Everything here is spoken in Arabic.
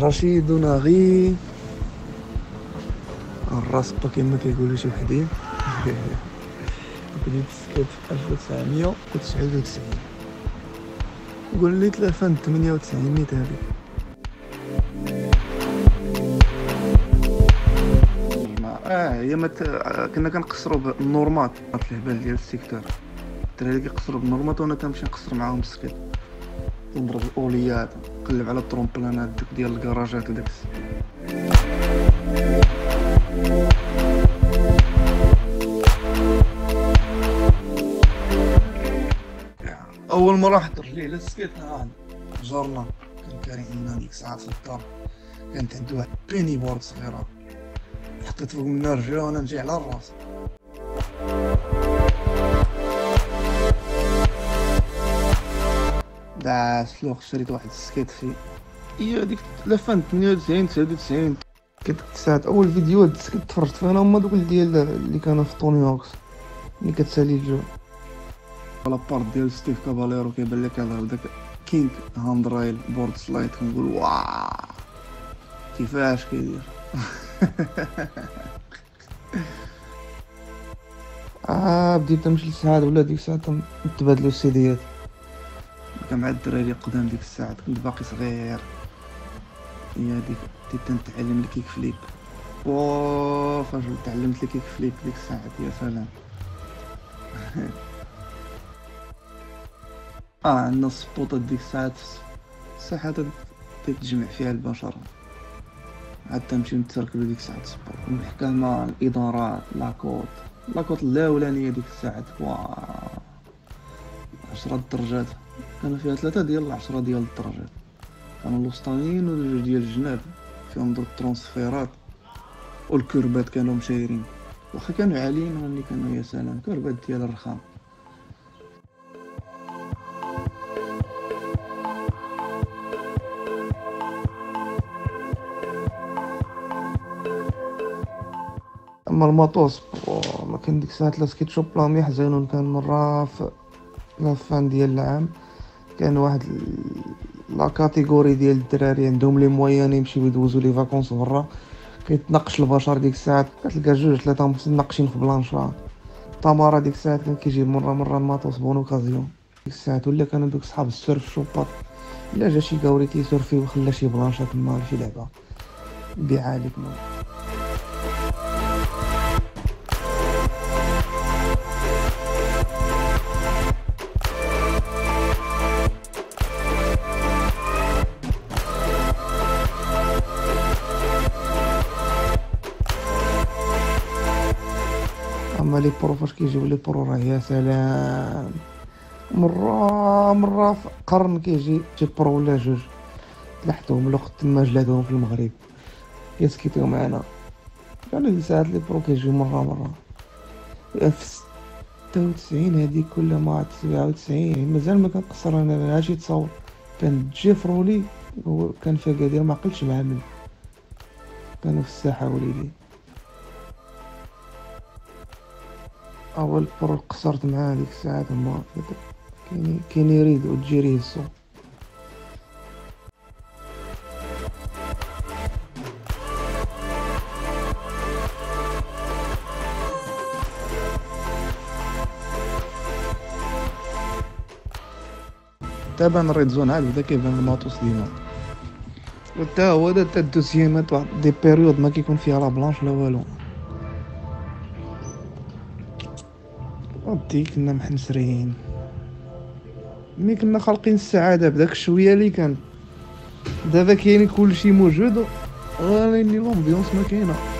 رشيد ونغي الرصبة كما كيقولوا شي وحدين. بديت السكيت في 1999 ووليت 2098 نيت هادي. هي كنا كنقصرو بالنورمات الهبال ديال السيكتور، الدراري كيقصرو بالنورمات وانا كنمشي نقصر معاهم السكيت، نضرب الاوليات، نقلب على الطرومبلانات دوك ديال الكراجات وداك اول مره حط رجلي على السكيت هان جرنا كنكاري عندنا ديك ساعات في الدار، كانت عندو واحد بيني بورد صغيره حطيت فوق منها رجلي وانا نجي على الراس. داس لوخ شريت واحد السكيت في هاديك 1998، كانت ساعات اول فيديوهات السكيت تفرجت فيها هما دوك ديال اللي كانوا في طوني هوكس اللي كتسالي الجو لابارت ديال ستيف كاباليرو، كيبان لك هذا داك كينغ هاند رايل بورد سلايد، كنقول واو كيفاش كيدير. بديت نمشي لسعاد ولا ديك الساعه نتبادلو السيديات مع الدراري قدام، ديك الساعه كنت باقي صغير، هي هذيك بديت نتعلم الكيك فليب. فاش تعلمت الكيك فليب ديك الساعه يا سلام. عندنا السبوطات ديك الساعات الساحات تتجمع فيها البشر، عاد تمشيو نتركبو ديك الساعات السبوط المحكمة، الادارات، لاكوط الاولانية ديك الساعات واو 10 درجات، كانو فيها 3 ديال 10 ديال الدرجات، كانو الوسطانيين وجوج ديال الجناب فيهم درك الترونسفيرات، والكربات كانو مشايرين واخا كانو عاليين ملي كانو يا سلام كربات ديال الرخام. اما الماطوس ما كان ديك الساعه لا سكيت شوب لا ميح زينون، كان مره في لافان ديال العام كان واحد لا كاتيجوري ديال الدراري عندهم لي مويان يمشيو يدوزو لي فاكونس برا، كيتناقش البشر ديك الساعه كتلقى 2-3 متناقشين في بلانشا طماره ديك الساعه كان كيجيب مره الماطوس بونوكازيون. ديك الساعه ولا كانوا دوك صحاب السيرف شوبات، الا جا شي كاوري كيسيرفي وخلى شي بلانشا تما شي لعبه بيعها ليك اما لي برو فاش كيجيو لي برو راه يا سلام، مره في قرن كيجي شي برو ولا جوج تلاحتهم الوقت تما جلادهم في المغرب كيسكيتيو معانا، كانوا ديك الساعات لي برو كيجيو مره في 96 هادي كلها مع 97 مازال ما كنقصر انا هادشي تصور، كان جيفرولي هو كان في كادير ما عقلتش معاه مني، كانوا في الساحه وليدي. اول برو قصرت معاه ديك الساعات هما كاين يريد وتجيريه الصوت، دابا نريد زون عاد بدا كيبان الماطوس ديما، وتا هو دا الدوسيامات واحد دي بيريود ما كيكون فيها لا بلانش لا والو. ودي كنا محنسرين ملي كنا خالقين السعاده بداك الشويه اللي كان، دابا كاين كلشي موجود غير ان لومبيونس ما كاينه.